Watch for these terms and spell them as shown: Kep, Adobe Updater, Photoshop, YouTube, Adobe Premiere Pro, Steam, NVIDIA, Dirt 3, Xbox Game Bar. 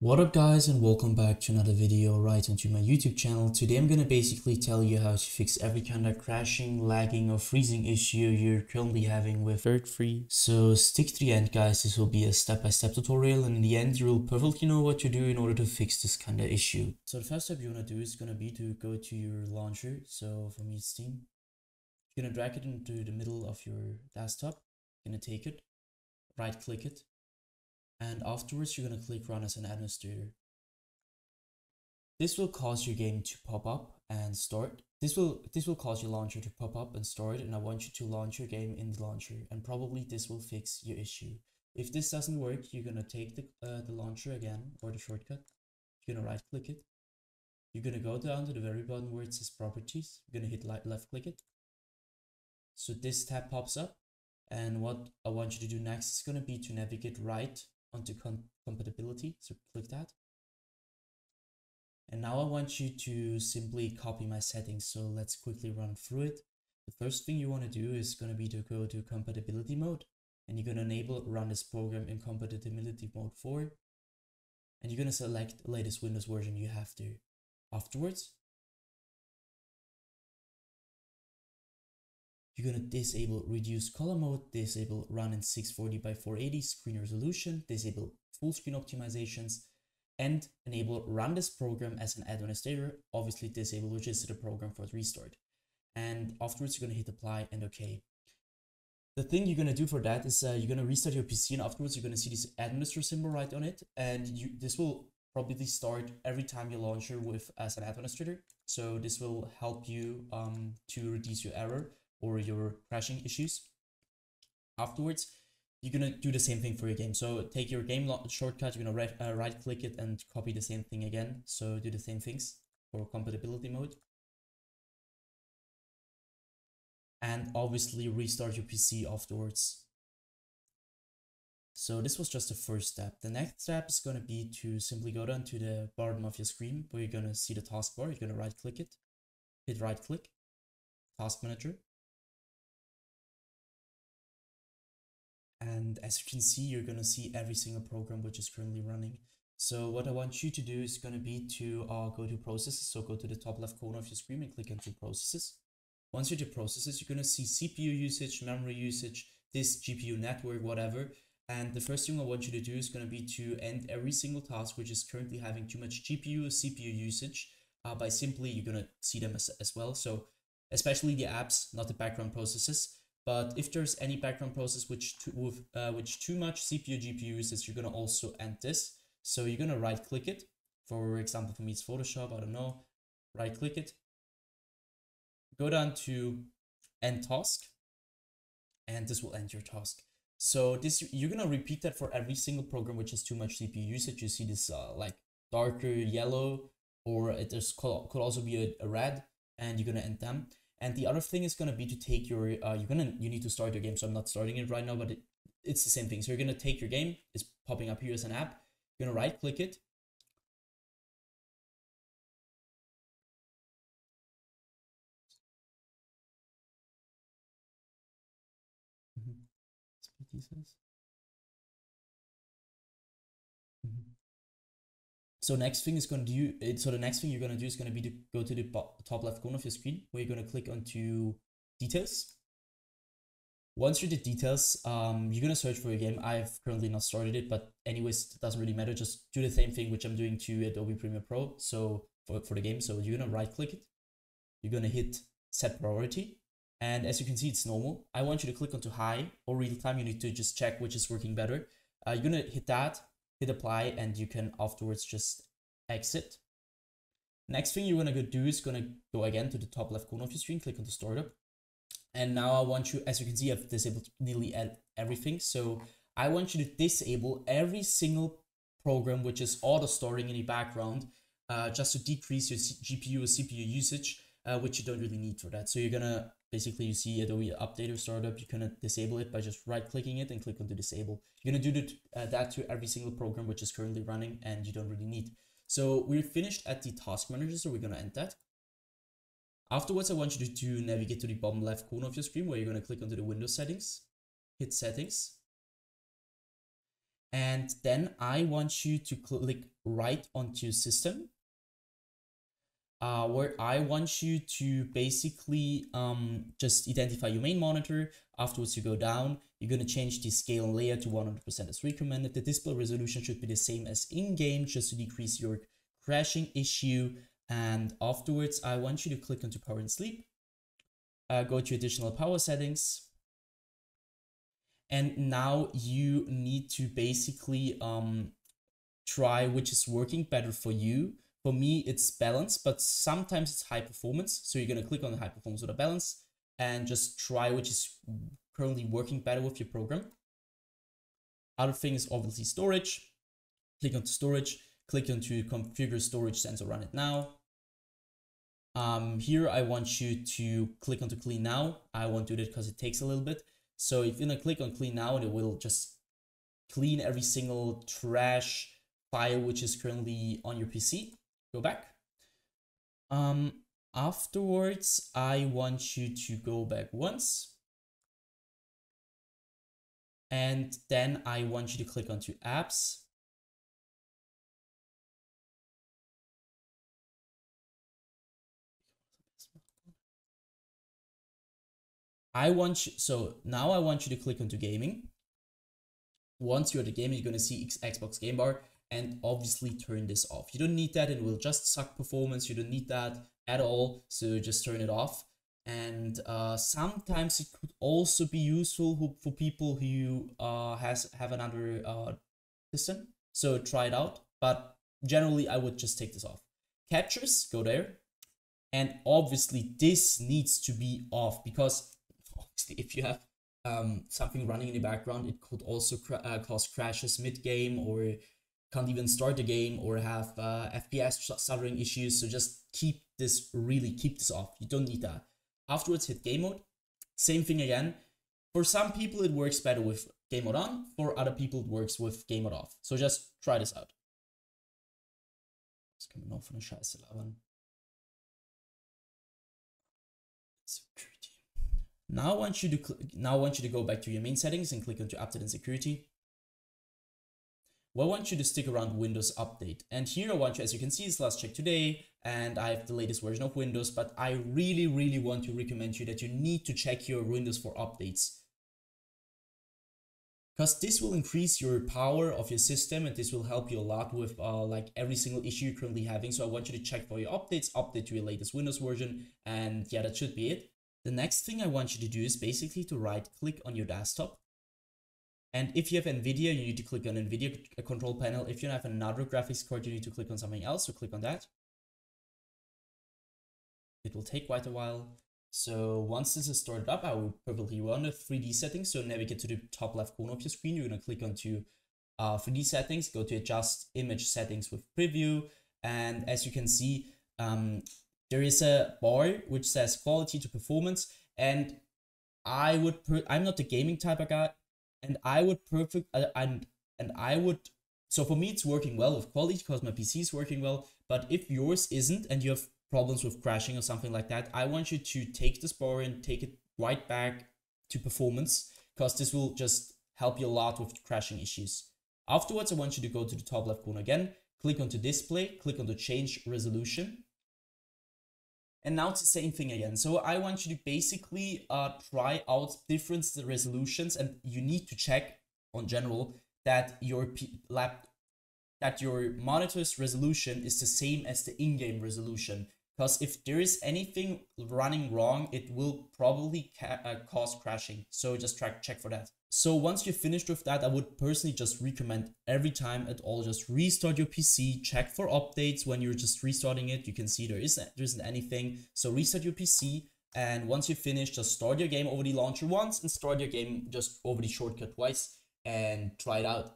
What up guys, and welcome back to another video right onto my YouTube channel. Today I'm gonna basically tell you how to fix every kind of crashing, lagging or freezing issue you're currently having with Dirt 3. So stick to the end guys, this will be a step-by-step tutorial, and in the end you'll perfectly know what to do in order to fix this kind of issue. So the first step you wanna do is gonna be to go to your launcher. So for me, Steam. You're gonna drag it into the middle of your desktop. You're gonna take it, right click it. And afterwards, you're going to click Run as an Administrator. This will cause your game to pop up and start. This will cause your launcher to pop up and start, and I want you to launch your game in the launcher, and probably this will fix your issue. If this doesn't work, you're going to take the launcher again, or the shortcut. You're going to right click it. You're going to go down to the very bottom where it says Properties. You're going to hit left click it. So this tab pops up, and what I want you to do next is going to be to navigate right onto compatibility, so click that. And now I want you to simply copy my settings, so let's quickly run through it. The first thing you want to do is going to be to go to compatibility mode, and you're going to enable Run this program in compatibility mode 4, and you're going to select the latest Windows version you have to. Afterwards, you're going to disable reduce color mode, disable run in 640 by 480 screen resolution, disable full screen optimizations, and enable run this program as an administrator. Obviously disable register the program for restart. And afterwards you're going to hit apply and OK. The thing you're going to do for that is you're going to restart your PC, and afterwards you're going to see this administrator symbol right on it, and this will probably start every time you launch it with as an administrator. So this will help you to reduce your error or your crashing issues. Afterwards, you're gonna do the same thing for your game. So take your game shortcut, you're gonna right click it and copy the same thing again. So do the same things for compatibility mode. And obviously restart your PC afterwards. So this was just the first step. The next step is gonna be to simply go down to the bottom of your screen where you're gonna see the taskbar. You're gonna right click it, hit right click, task manager. And as you can see, you're going to see every single program which is currently running. So what I want you to do is going to be to go to processes. So go to the top left corner of your screen and click into processes. Once you're to processes, you're going to see CPU usage, memory usage, this GPU network, whatever. And the first thing I want you to do is going to be to end every single task which is currently having too much GPU or CPU usage by simply, you're going to see them as well. So especially the apps, not the background processes. But if there's any background process with too much CPU, GPU usage, you're going to also end this. So you're going to right click it. For example, for me, it's Photoshop. I don't know. Right click it. Go down to end task. And this will end your task. So this, you're going to repeat that for every single program which has too much CPU usage. You see this like darker yellow, or it could also be a red. And you're going to end them. And the other thing is going to be to take your, you need to start your game. So I'm not starting it right now, but it's the same thing. So you're going to take your game. It's popping up here as an app. You're going to right click it. So next thing is going to do the next thing you're going to do is going to be to go to the top left corner of your screen where you're going to click onto details. Once you're the details, you're going to search for your game. I've currently not started it, but anyways, it doesn't really matter. Just do the same thing which I'm doing to Adobe Premiere Pro. So for the game, so you're going to right click it. You're going to hit set priority. And as you can see, it's normal. I want you to click onto high or real time. You need to just check which is working better. You're going to hit that. Hit apply, and you can afterwards just exit. Next thing you're going to do is going to go again to the top left corner of your screen, click on the startup. And now I want you, as you can see, I've disabled nearly everything. So I want you to disable every single program which is auto starting in the background, just to decrease your GPU or CPU usage, which you don't really need for that. So you're going to basically, you see Adobe Updater startup, you're going to disable it by just right clicking it and click on to disable. You're going to do that to every single program which is currently running and you don't really need. So we're finished at the task manager, so we're going to end that. Afterwards, I want you to navigate to the bottom left corner of your screen where you're going to click onto the Windows settings, hit settings. And then I want you to click right onto system, where I want you to basically just identify your main monitor. Afterwards, you go down, you're going to change the scale and layer to 100% as recommended. The display resolution should be the same as in-game, just to decrease your crashing issue. And afterwards, I want you to click onto power and sleep, go to additional power settings. And now you need to basically try which is working better for you. For me, it's balance, but sometimes it's high performance. So you're going to click on the high performance or the balance and just try which is currently working better with your program. Other thing is obviously storage. Click onto storage, click onto configure storage sensor, run it now. Here, I want you to click onto clean now. I won't do that because it takes a little bit. So if you're gonna click on clean now, it will just clean every single trash file which is currently on your PC. Go back. Afterwards, I want you to go back once. And then I want you to click onto apps. I want you to click onto gaming. Once you're at the gaming, you're going to see Xbox Game Bar and obviously turn this off. You don't need that. It will just suck performance. You don't need that at all. So just turn it off. And sometimes it could also be useful for people who have another system. So try it out. But generally, I would just take this off. Captures, go there. And obviously, this needs to be off because if you have something running in the background, it could also cause crashes mid-game, or can't even start the game, or have FPS stuttering issues. So just keep this, really keep this off. You don't need that. Afterwards, hit game mode. Same thing again. For some people, it works better with game mode on. For other people, it works with game mode off. So just try this out. Das kann man auch von der Scheiße labern. Now I want you to go back to your main settings and click onto Update and Security. Well, I want you to stick around Windows Update. And here I want you, as you can see, it's last check today, and I have the latest version of Windows, but I really, really want to recommend you that you need to check your Windows for updates. Because this will increase your power of your system, and this will help you a lot with like every single issue you're currently having. So I want you to check for your updates, update to your latest Windows version, and yeah, that should be it. The next thing I want you to do is basically to right-click on your desktop. And if you have NVIDIA, you need to click on NVIDIA control panel. If you have another graphics card, you need to click on something else, so click on that. It will take quite a while. So once this is started up, I will probably run the 3D settings. So navigate to the top left corner of your screen. You're going to click onto 3D settings, go to adjust image settings with preview. And as you can see, there is a bar which says quality to performance, and I'm not the gaming type of guy, and I would so for me it's working well with quality because my PC is working well, but if yours isn't and you have problems with crashing or something like that, I want you to take this bar and take it right back to performance, because this will just help you a lot with crashing issues. Afterwards, I want you to go to the top left corner again, click onto display, click on the change resolution. And now it's the same thing again. So I want you to basically try out different resolutions, and you need to check on general that your monitor's resolution is the same as the in-game resolution. Because if there is anything running wrong, it will probably cause crashing. So just check for that. So once you're finished with that, I would personally just recommend every time at all, just restart your PC, check for updates. When you're just restarting it, you can see there isn't anything. So restart your PC, and once you're finished, just start your game over the launcher once and start your game just over the shortcut twice and try it out.